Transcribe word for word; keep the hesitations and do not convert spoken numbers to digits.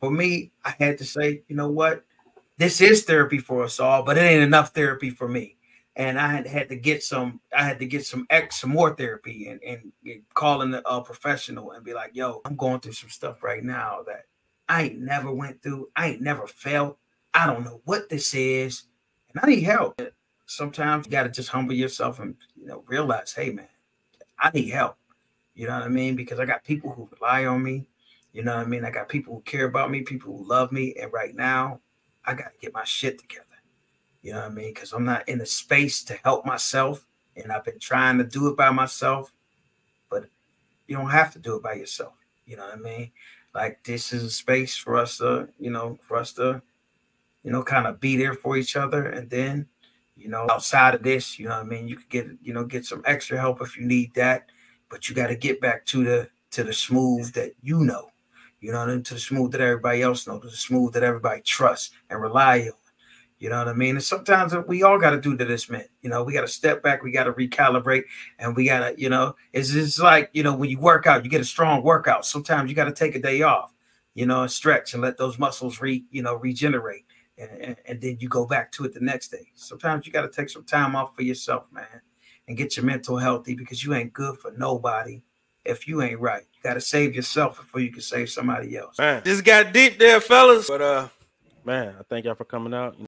for me, I had to say, you know what? This is therapy for us all, but it ain't enough therapy for me. And I had, had to get some, I had to get some ex, some more therapy and, and, and call in a professional and be like, yo, I'm going through some stuff right now that I ain't never went through. I ain't never felt. I don't know what this is, and I need help. Sometimes you got to just humble yourself and, you know, realize, hey, man, I need help. You know what I mean? Because I got people who rely on me. You know what I mean? I got people who care about me, people who love me. And right now, I got to get my shit together. You know what I mean? Because I'm not in the space to help myself. And I've been trying to do it by myself. But you don't have to do it by yourself. You know what I mean? Like, this is a space for us to, you know, for us to, you know, kind of be there for each other. And then, you know, outside of this, you know what I mean? You could get, you know, get some extra help if you need that. But you got to get back to the to the smooth that you know. You know what I mean? To the smooth that everybody else knows, to the smooth that everybody trusts and rely on. You know what I mean? And sometimes we all got to do to this, man. You know, we got to step back. We got to recalibrate. And we got to, you know, it's just like, you know, when you work out, you get a strong workout. Sometimes you got to take a day off, you know, and stretch and let those muscles, re, you know, regenerate. And, and, and then you go back to it the next day. Sometimes you got to take some time off for yourself, man, and get your mental healthy, because you ain't good for nobody if you ain't right. You got to save yourself before you can save somebody else. Man, this got deep there, fellas. But, uh, man, I thank y'all for coming out.